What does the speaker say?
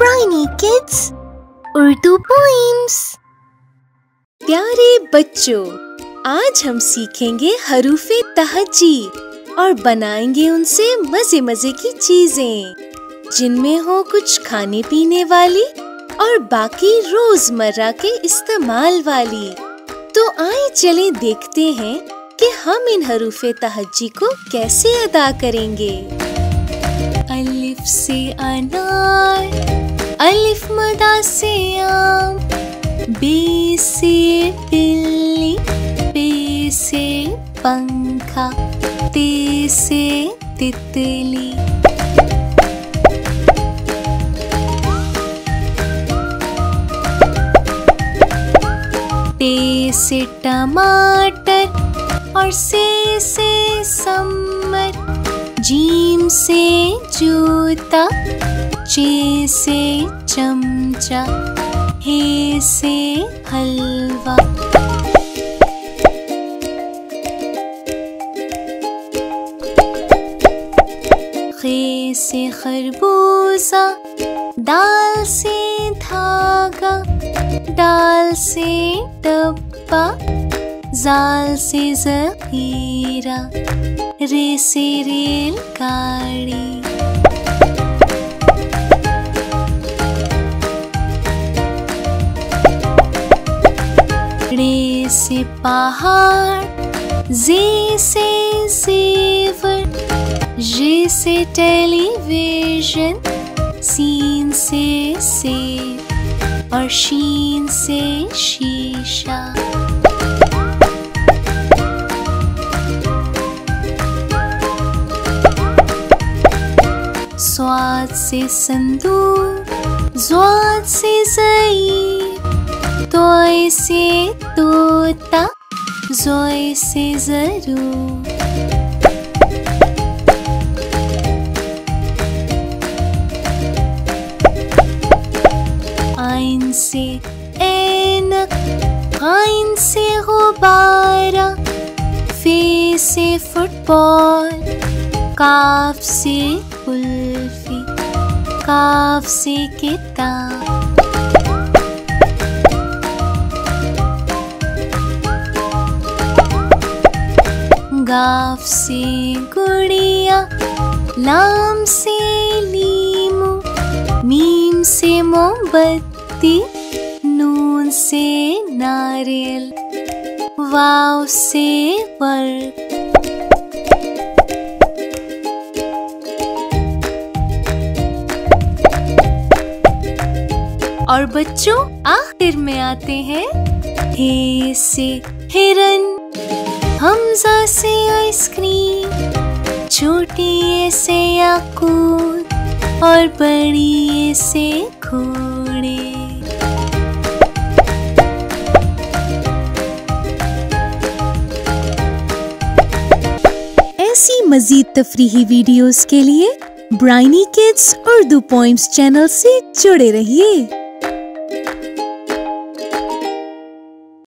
Brainy Kids Urdu poems. प्यारे बच्चों, आज हम सीखेंगे हरूफ ए तहजी और बनाएंगे उनसे मजे मजे की चीजें, जिनमें हो कुछ खाने पीने वाली और बाकी रोजमर्रा के इस्तेमाल वाली। तो आइए चलें देखते हैं कि हम इन हरूफ ए तहजी को कैसे अदा करेंगे। अलिफ से अनार, अलिफ मदा से आम, बे से बिल्ली, पे से पंखा, ते से तितली। ते से टमाटर और से समर, जीम से जूता, चे से चमचा, हे से हलवा। खे से खरबूजा, दाल से धागा, डाल से डब्बा, जाल से जखीरा, रे से रेलगाड़ी। रे से पहाड़, जे से जेवर, जे से टेलीविजन, सीन से सेब और शीन से शीशा। स्वाद से संदूर, ज़्वाद से ज़ई, तोय से तोता, जोय से जरूर। आइन से ऐनक, आइन से गुब्बारा, फे से फुटबॉल, काफ से कुल्फी, काफ से किताब। गाफ से गुड़िया, लाम से लीमू, मीम से मोमबत्ती, नून से नारियल, वाव से वर्क। और बच्चों, आखिर में आते हैं हे से हिरन, हमजा से आइसक्रीम, छोटी से याकूत और बड़ी से घोड़े। ऐसी मजीद तफरीही वीडियोस के लिए brainy kids Urdu poems channel से जुड़े रहिए।